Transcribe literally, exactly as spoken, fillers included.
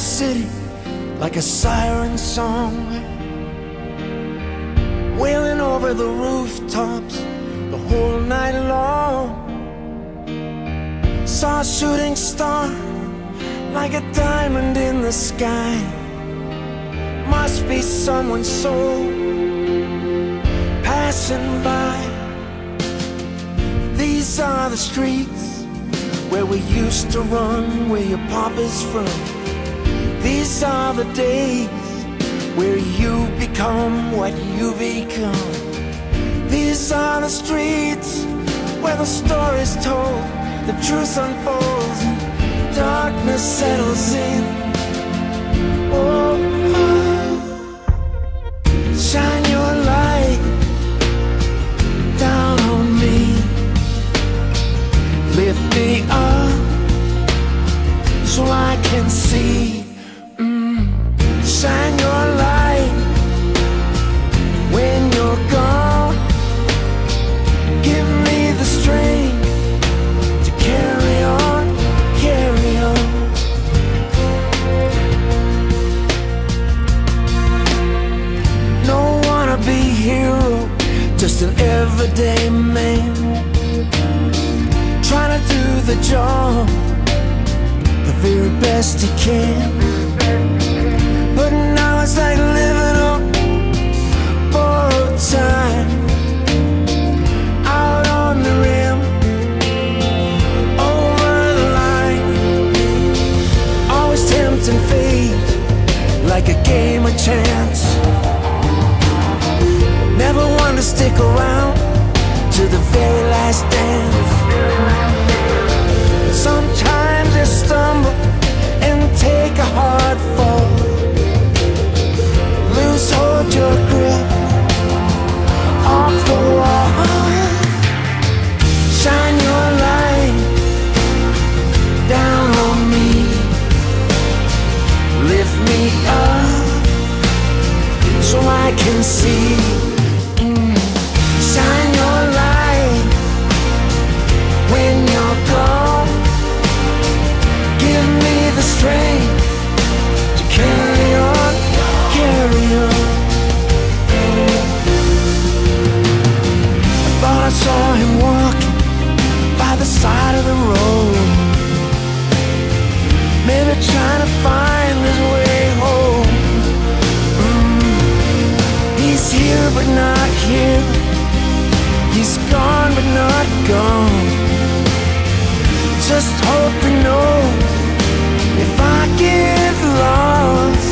the city like a siren song, wailing over the rooftops the whole night long. Saw a shooting star like a diamond in the sky. Must be someone's soul passing by. These are the streets where we used to run, where your papa's from. These are the days where you become what you become. These are the streets where the story's told, the truth unfolds, and darkness settles in. Oh, oh. Shine your light down on me. Lift me up so I can see. Shine your light when you're gone. Give me the strength to carry on, carry on. No wanna be hero, just an everyday man, trying to do the job the very best he can. But now it's like living on borrowed time, out on the rim, over the line. Always tempting fate like a game of chance. Never want to stick around to the very last dance. Sometimes I stumble and take a hard fall. Hold your grip off the wall. Shine your light down on me. Lift me up so I can see. Mm. Shine your light when you're gone. Give me the strength to carry on, carry on. I saw him walking by the side of the road, maybe trying to find his way home. Mm. He's here but not here, he's gone but not gone. Just hope he knows if I get lost,